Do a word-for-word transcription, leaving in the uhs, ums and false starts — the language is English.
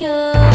Yeah.